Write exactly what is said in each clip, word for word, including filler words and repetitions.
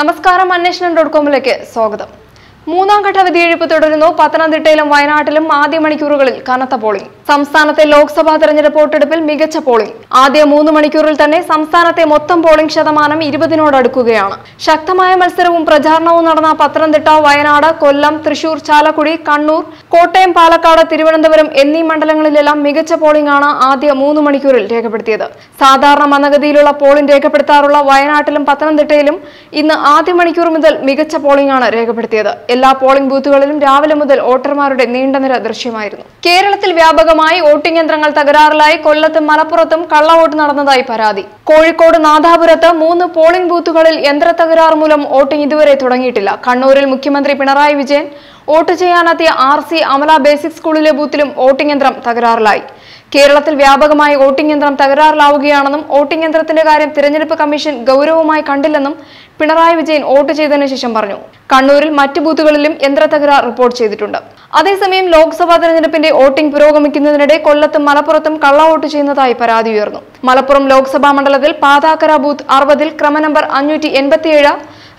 നമസ്കാരം അന്വേഷണം ഡോട്ട് കോമിലേക്ക് സ്വാഗതം. മൂന്നാം ഘട്ട വിധിയെഴുപ്പ് തുടരുന്നു. പത്തനംതിട്ടയിലും വയനാട്ടിലും ആദ്യ മണിക്കൂറുകളിൽ കനത്ത പോളിംഗ്. സംസ്ഥാനത്തെ ലോക്സഭാ തെരഞ്ഞെടുപ്പ് വോട്ടെടുപ്പിൽ മികച്ച പോളിംഗ്. ആദ്യ മൂന്ന് മണിക്കൂറിൽ തന്നെ സംസ്ഥാനത്തെ മൊത്തം പോളിംഗ് ശതമാനം ഇരുപതിനോടടുക്കുകയാണ്. ശക്തമായ മത്സരവും പ്രചാരണവും നടന്ന പത്തനംതിട്ട, വയനാട്, കൊല്ലം, തൃശൂർ, ചാലക്കുടി, കണ്ണൂർ, കോട്ടയം, പാലക്കാട്, തിരുവനന്തപുരം എന്നീ മണ്ഡലങ്ങളിലെല്ലാം മികച്ച പോളിംഗ് ആണ് ആദ്യ മൂന്ന് മണിക്കൂറിൽ രേഖപ്പെടുത്തിയത്. സാധാരണ മന്ദഗതിയിലുള്ള പോളിംഗ് രേഖപ്പെടുത്താറുള്ള വയനാട്ടിലും പത്തനംതിട്ടയിലും ഇന്ന് ആദ്യ മണിക്കൂർ മുതൽ മികച്ച പോളിംഗ് ആണ് രേഖപ്പെടുത്തിയത്. എല്ലാ പോളിംഗ് ബൂത്തുകളിലും രാവിലെ മുതൽ വോട്ടർമാരുടെ നീണ്ട നിര ദൃശ്യമായിരുന്നു. കേരളത്തിൽ വ്യാപകമായി വോട്ടിംഗ് യന്ത്രങ്ങൾ തകരാറിലായി. കൊല്ലത്തും മലപ്പുറത്തും കള്ളവോട്ട് നടന്നതായി പരാതി. കോഴിക്കോട് നാദാപുരത്ത് മൂന്ന് പോളിംഗ് ബൂത്തുകളിൽ യന്ത്ര തകരാർ മൂലം വോട്ടിംഗ് ഇതുവരെ തുടങ്ങിയിട്ടില്ല. കണ്ണൂരിൽ മുഖ്യമന്ത്രി പിണറായി വിജയൻ വോട്ട് ചെയ്യാനെത്തിയ ആർ സി അമല ബേസിക് സ്കൂളിലെ ബൂത്തിലും വോട്ടിംഗ് യന്ത്രം തകരാറിലായി. കേരളത്തിൽ വ്യാപകമായി വോട്ടിംഗ് യന്ത്രം തകരാറിലാവുകയാണെന്നും വോട്ടിംഗ് യന്ത്രത്തിന്റെ കാര്യം തിരഞ്ഞെടുപ്പ് കമ്മീഷൻ ഗൗരവമായി കണ്ടില്ലെന്നും പിണറായി വിജയൻ വോട്ട് ചെയ്തതിനു ശേഷം പറഞ്ഞു. കണ്ണൂരിൽ മറ്റ് ബൂത്തുകളിലും യന്ത്ര തകരാർ റിപ്പോർട്ട് ചെയ്തിട്ടുണ്ട്. അതേസമയം ലോക്സഭാ തെരഞ്ഞെടുപ്പിന്റെ വോട്ടിംഗ് പുരോഗമിക്കുന്നതിനിടെ കൊല്ലത്തും മലപ്പുറത്തും കള്ളവോട്ട് ചെയ്യുന്നതായി പരാതി ഉയർന്നു. മലപ്പുറം ലോക്സഭാ മണ്ഡലത്തിൽ പാതാക്കര ബൂത്ത് അറുപതിൽ ക്രമ നമ്പർ അഞ്ഞൂറ്റി എൺപത്തിയേഴ്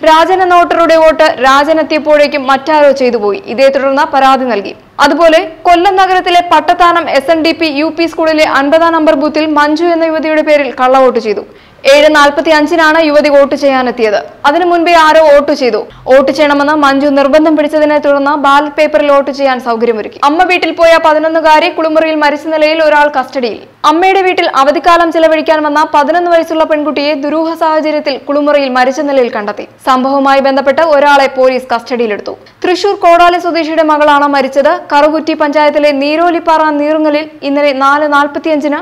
രാജൻ എന്ന വോട്ടറുടെ വോട്ട് രാജൻ എത്തിയപ്പോഴേക്കും മറ്റാരോ ചെയ്തുപോയി. ഇതേ തുടർന്ന് പരാതി നൽകി. അതുപോലെ കൊല്ലം നഗരത്തിലെ Pattathanam S N D P U P സ്കൂളിലെ അൻപതാം നമ്പർ ബൂത്തിൽ മഞ്ജു എന്ന യുവതിയുടെ പേരിൽ കള്ളവോട്ട് ചെയ്തു. ഏഴ് നാൽപ്പത്തി അഞ്ചിനാണ് യുവതി വോട്ട് ചെയ്യാനെത്തിയത്. അതിനു മുൻപേ ആരോ വോട്ട് ചെയ്തു. വോട്ട് ചെയ്യണമെന്ന് മഞ്ജു നിർബന്ധം പിടിച്ചതിനെ തുടർന്ന് ബാലറ്റ് പേപ്പറിൽ വോട്ട് ചെയ്യാൻ സൗകര്യമൊരുക്കി. അമ്മ വീട്ടിൽ പോയ പതിനൊന്നുകാരി കുളിമുറിയിൽ മരിച്ച നിലയിൽ ഒരാൾ കസ്റ്റഡിയിൽ. അമ്മയുടെ വീട്ടിൽ അവധിക്കാലം ചെലവഴിക്കാൻ വന്ന പതിനൊന്ന് വയസ്സുള്ള പെൺകുട്ടിയെ ദുരൂഹ സാഹചര്യത്തിൽ കുളിമുറിയിൽ മരിച്ച നിലയിൽ കണ്ടെത്തി. സംഭവവുമായി ബന്ധപ്പെട്ട് ഒരാളെ പോലീസ് കസ്റ്റഡിയിലെടുത്തു. തൃശൂർ കോടാലി സ്വദേശിയുടെ മകളാണ് മരിച്ചത്. കറുകുറ്റി പഞ്ചായത്തിലെ നീരോലിപ്പാറ നീറുങ്ങലിൽ ഇന്നലെ നാല് നാൽപ്പത്തിയഞ്ചിന്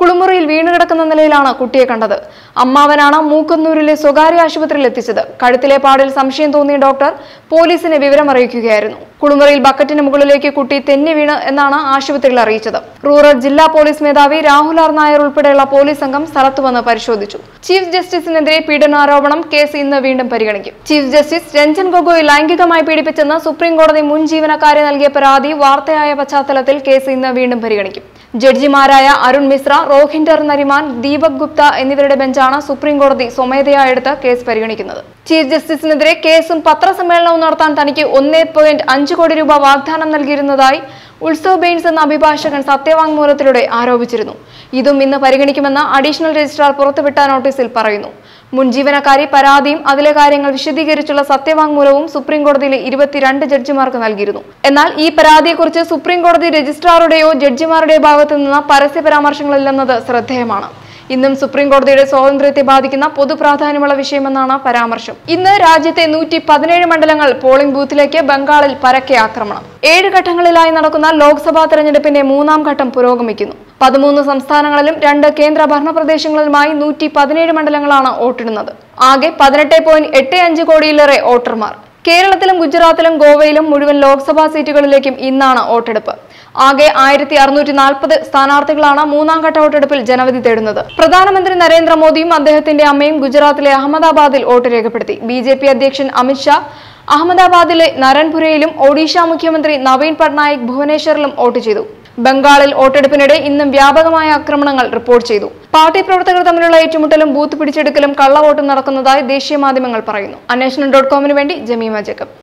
കുളിമുറിയിൽ വീണുകിടക്കുന്ന നിലയിലാണ് കുട്ടിയെ കണ്ടത്. അമ്മാവനാണ് മൂക്കന്നൂരിലെ സ്വകാര്യ ആശുപത്രിയിൽ എത്തിച്ചത്. കഴുത്തിലെ പാടിൽ സംശയം തോന്നിയ ഡോക്ടർ പോലീസിനെ വിവരമറിയിക്കുകയായിരുന്നു. കുളിമുറിയിൽ ബക്കറ്റിന് മുകളിലേക്ക് കുട്ടി തെന്നി വീണ് എന്നാണ് ആശുപത്രിയിൽ അറിയിച്ചത്. റൂറൽ ജില്ലാ പോലീസ് മേധാവി രാഹുൽ ആർ നായർ ഉൾപ്പെടെയുള്ള പോലീസ് സംഘം സ്ഥലത്ത് വന്ന് പരിശോധിച്ചു. ചീഫ് ജസ്റ്റിസിനെതിരെ പീഡനാരോപണം കേസ് ഇന്ന് വീണ്ടും പരിഗണിക്കും. ചീഫ് ജസ്റ്റിസ് രഞ്ജൻ ഗൊഗോയ് ലൈംഗികമായി പീഡിപ്പിച്ചെന്ന് സുപ്രീംകോടതി മുൻ ജീവനക്കാരെ നൽകിയ പരാതി വാർത്തയായ പശ്ചാത്തലത്തിൽ കേസ് ഇന്ന് വീണ്ടും പരിഗണിക്കും. ജഡ്ജിമാരായ അരുൺ മിശ്ര, റോഹിൻഡർ നരിമാൻ, ദീപക് ഗുപ്ത എന്നിവരുടെ ബെഞ്ചാണ് സുപ്രീംകോടതി സ്വമേധയായെടുത്ത് കേസ് പരിഗണിക്കുന്നത്. ചീഫ് ജസ്റ്റിസിനെതിരെ കേസും പത്രസമ്മേളനവും നടത്താൻ തനിക്ക് ഒന്നേ പോയിന്റ് അഞ്ച് കോടി രൂപ വാഗ്ദാനം നൽകിയിരുന്നതായി ഉത്സവ് ബെയിൻസ് എന്ന അഭിഭാഷകൻ സത്യവാങ്മൂലത്തിലൂടെ ആരോപിച്ചിരുന്നു. ഇതും ഇന്ന് പരിഗണിക്കുമെന്ന് അഡീഷണൽ രജിസ്ട്രാർ പുറത്തുവിട്ട നോട്ടീസിൽ പറയുന്നു. മുൻ ജീവനക്കാരി പരാതിയും അതിലെ കാര്യങ്ങൾ വിശദീകരിച്ചുള്ള സത്യവാങ്മൂലവും സുപ്രീംകോടതിയിലെ ഇരുപത്തിരണ്ട് ജഡ്ജിമാർക്ക് നൽകിയിരുന്നു. എന്നാൽ ഈ പരാതിയെക്കുറിച്ച് സുപ്രീംകോടതി രജിസ്ട്രാറുടെയോ ജഡ്ജിമാരുടെയോ ഭാഗത്തു നിന്ന് പരസ്യ പരാമർശങ്ങളില്ലെന്നത് ശ്രദ്ധേയമാണ്. ഇന്നും സുപ്രീംകോടതിയുടെ സ്വാതന്ത്ര്യത്തെ ബാധിക്കുന്ന പൊതുപ്രാധാന്യമുള്ള വിഷയമെന്നാണ് പരാമർശം. ഇന്ന് രാജ്യത്തെ നൂറ്റി പതിനേഴ് മണ്ഡലങ്ങൾ പോളിംഗ് ബൂത്തിലേക്ക് ബംഗാളിൽ പരക്കെ ആക്രമണം. ഏഴ് ഘട്ടങ്ങളിലായി നടക്കുന്ന ലോക്സഭാ തെരഞ്ഞെടുപ്പിന്റെ മൂന്നാം ഘട്ടം പുരോഗമിക്കുന്നു. പതിമൂന്ന് സംസ്ഥാനങ്ങളിലും രണ്ട് കേന്ദ്ര ഭരണ പ്രദേശങ്ങളിലുമായി നൂറ്റി പതിനേഴ് മണ്ഡലങ്ങളാണ് വോട്ടിടുന്നത്. ആകെ പതിനെട്ട് പോയിന്റ് എട്ട് അഞ്ച് കോടിയിലേറെ വോട്ടർമാർ. കേരളത്തിലും ഗുജറാത്തിലും ഗോവയിലും മുഴുവൻ ലോക്സഭാ സീറ്റുകളിലേക്കും ഇന്നാണ് വോട്ടെടുപ്പ്. ആകെ ആയിരത്തി അറുന്നൂറ്റി നാൽപ്പത് സ്ഥാനാർത്ഥികളാണ് മൂന്നാം ഘട്ട വോട്ടെടുപ്പിൽ ജനവിധി തേടുന്നത്. പ്രധാനമന്ത്രി നരേന്ദ്രമോദിയും അദ്ദേഹത്തിന്റെ അമ്മയും ഗുജറാത്തിലെ അഹമ്മദാബാദിൽ വോട്ട് രേഖപ്പെടുത്തി. ബി ജെ പി അധ്യക്ഷൻ അമിത്ഷാ അഹമ്മദാബാദിലെ നരൺപുരയിലും ഒഡീഷ മുഖ്യമന്ത്രി നവീൻ പട്നായിക് ഭുവനേശ്വറിലും വോട്ട് ചെയ്തു. ബംഗാളിൽ വോട്ടെടുപ്പിനിടെ ഇന്നും വ്യാപകമായ ആക്രമണങ്ങൾ റിപ്പോർട്ട് ചെയ്തു. പാർട്ടി പ്രവർത്തകർ തമ്മിലുള്ള ഏറ്റുമുട്ടലും ബൂത്ത് പിടിച്ചെടുക്കലും കള്ളവോട്ടും നടക്കുന്നതായി ദേശീയ മാധ്യമങ്ങൾ പറയുന്നു. അന്വേഷണം ഡോട്ട് കോമിന് വേണ്ടി Jemimah Jacob.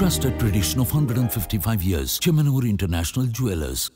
Trusted tradition of one hundred fifty-five years, Chemanur International Jewelers.